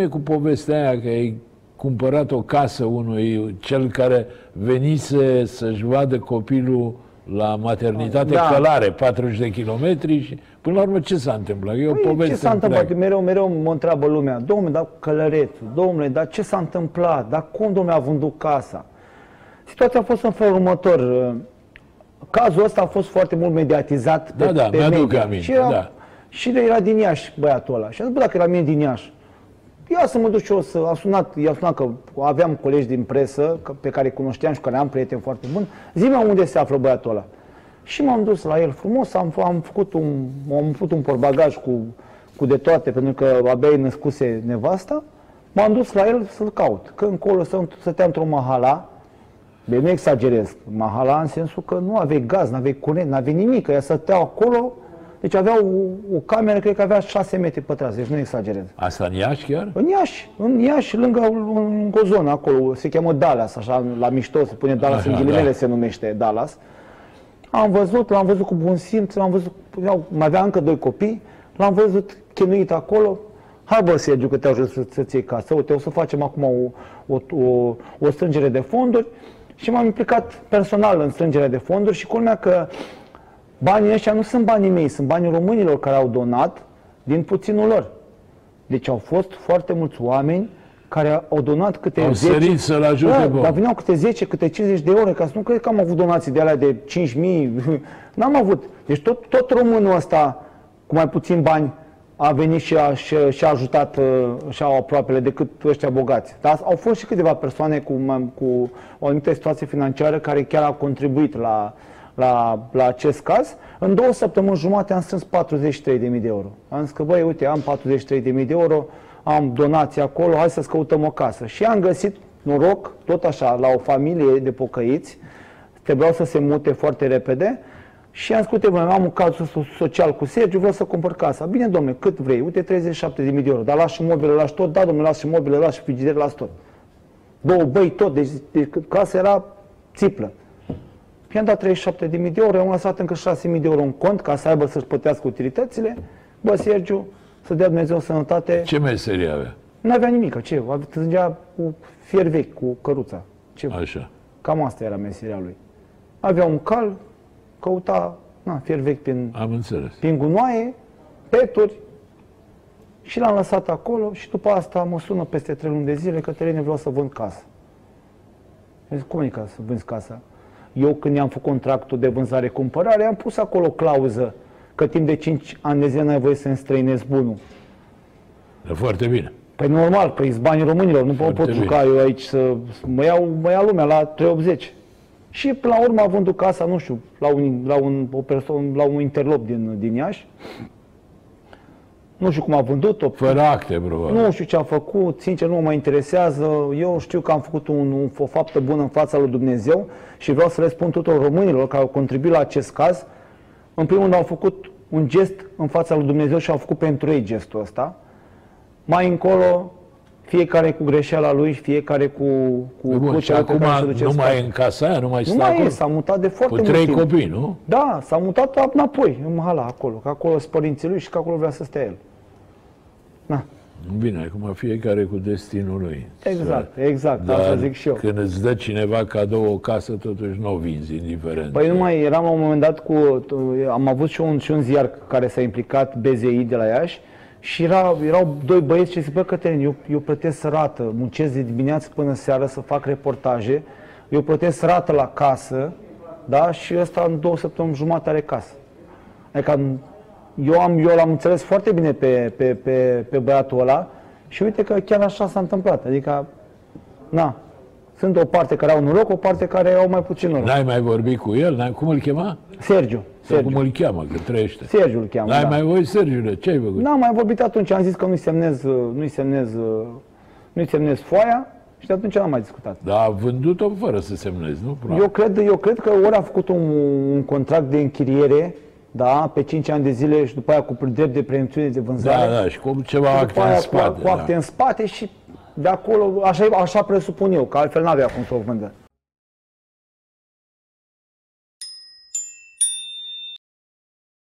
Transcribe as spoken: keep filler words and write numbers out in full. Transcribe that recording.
e cu povestea aia că ai cumpărat o casă unui cel care venise să-și vadă copilul la maternitate da. Călare, patruzeci de kilometri și până la urmă ce s-a întâmplat? E o păi, poveste. Ce s-a întâmplat? Mereu, mereu mă întreabă lumea, domnule, dar călărețul, domnule, dar ce s-a întâmplat? Dar cum, domnule, a vândut casa? Situația a fost în felul următor. Cazul ăsta a fost foarte mult mediatizat da, pe, da, pe media. Și, era, da. și era din Iași băiatul ăla. Și am zis, bă, dacă era mie din Iași, ia să mă duc și eu să... A sunat, i-a sunat că aveam colegi din presă pe care îi cunoșteam și care am prieteni foarte buni. Zi-mi unde se află băiatul ăla. Și m-am dus la el frumos, am, am făcut un, am făcut un portbagaj cu, cu de toate, pentru că abia îi născuse nevasta. M-am dus la el să-l caut. Că încolo stătea într-o mahala, de nu exagerez, mahala în sensul că nu aveai gaz, nu aveai curent, nu aveai nimic, că ea stăteau acolo. Deci avea o, o cameră, cred că avea șase metri pătrați, deci nu exagerez. Asta în Iași chiar? În Iași, în Iași, lângă, lângă o zonă acolo, se cheamă Dallas, așa, la mișto se pune Dallas, așa, în ghilimele da. Se numește Dallas. Am văzut, l-am văzut cu bun simț, l-am văzut, mai avea încă doi copii, l-am văzut chinuit acolo. Hai bă, Sergiu, că te ajut să-ți iei casă, uite, o să facem acum o, o, o, o strângere de fonduri. Și m-am implicat personal în strângerea de fonduri și culmea că banii ăștia nu sunt banii mei, sunt banii românilor care au donat din puținul lor. Deci au fost foarte mulți oameni care au donat câte au zece... Au sărit să-l ajute, da, bă. Dar vineau câte zece, câte cincizeci de euro, ca să nu cred că am avut donații de alea de cinci mii. N-am avut. Deci tot, tot românul ăsta, cu mai puțin bani, a venit și a, și, și a ajutat și au aproapele decât ăștia bogați. Dar au fost și câteva persoane cu, cu o anumită situație financiară care chiar au contribuit la... La, la acest caz. În două săptămâni jumate am strâns patruzeci și trei de mii de euro. Am zis că, băi, uite, am patruzeci și trei de mii de euro, am donații acolo, hai să-ți căutăm o casă. Și am găsit noroc, tot așa, la o familie de pocăiți, trebuiau să se mute foarte repede și am zis, uite, bă, am un caz social cu Sergiu, vreau să cumpăr casa. Bine, domnule, cât vrei? Uite, treizeci și șapte de mii de euro, dar las și mobilă, las tot, da, domnule, las și mobilă, las și frigider, las tot. Două băi, tot, deci, deci casa era țiplă. I-am dat treizeci și șapte de mii de euro, am lăsat încă șase mii de euro în cont ca să aibă să-și plătească utilitățile. Bă, Sergiu, să dea Dumnezeu sănătate. Ce meserie avea? N-avea nimic, ce? Tângea cu fier vechi, cu căruța. Ce? Așa. Cam asta era meseria lui. Avea un cal, căuta na, fier vechi prin, am înțeles. Prin gunoaie, peturi și l-am lăsat acolo și după asta mă sună peste trei luni de zile că Cătăline, vreau să vând casă. Zic, cum e ca să vânzi casa? Eu când i-am făcut contractul de vânzare-cumpărare, am pus acolo o clauză că timp de cinci ani de zile n-ai voie să înstrăinezi bunul. Da, foarte bine. Păi normal, păi sunt banii românilor, nu foarte pot bine. Juca eu aici să mă iau, mă iau lumea la trei optzeci. Și până la urmă, având casa, nu știu, la un, la un, o persoană, la un interlop din, din Iași, nu știu cum a vândut-o. Fără acte, probabil. Nu știu ce a făcut, sincer, nu mă mai interesează. Eu știu că am făcut un, un, o faptă bună în fața lui Dumnezeu și vreau să le spun tuturor românilor care au contribuit la acest caz. În primul rând, au făcut un gest în fața lui Dumnezeu și au făcut pentru ei gestul ăsta. Mai încolo, fiecare cu greșeala lui, fiecare cu... cu Bun, și acum nu mai e în casa aia, nu mai stă acolo? Nu mai e, s-a mutat de foarte mult timp. Cu trei copii, nu? Da, s-a mutat înapoi, în mahala, acolo. Că acolo sunt părinții lui și că acolo vrea să stea el. Na. Bine, acum fiecare cu destinul lui. Exact, să... exact, dar așa zic și eu. Când îți dă cineva cadou o casă, totuși nu o vinzi, indiferent. Păi nu mai eram la un moment dat cu... Am avut și un, și un ziar care s-a implicat, B Z I de la Iași, și era, erau doi băieți și zic, bă, Cătălin, eu, eu plătesc rată, muncesc de dimineață până seară să fac reportaje, eu plătesc rată la casă, da, și ăsta în două săptămâni jumate are casă. Adică eu am, eu l-am înțeles foarte bine pe, pe, pe, pe băiatul ăla și uite că chiar așa s-a întâmplat. Adică, na, sunt o parte care au noroc, o parte care au mai puțin noroc. N-ai mai vorbit cu el? Cum îl chema? Sergiu. Sergiu. Cum îl cheamă, că trăiește. Sergiu îl cheamă, N-ai da. mai vorbit, Sergiule, ce ai făcut? N-am mai vorbit atunci, am zis că nu-i semnez, nu-i semnez, nu-i semnez foaia și de atunci n-am mai discutat. Dar a vândut-o fără să semnezi, nu? Probabil. Eu cred, eu cred că ori a făcut un, un contract de închiriere, da, pe cinci ani de zile și după aia cu drept de preemțiune de vânzare. Da, da, și cu ceva și acte în spate. Cu, cu acte da. în spate și de acolo, așa, așa presupun eu, că altfel n-avea cum să o vândă.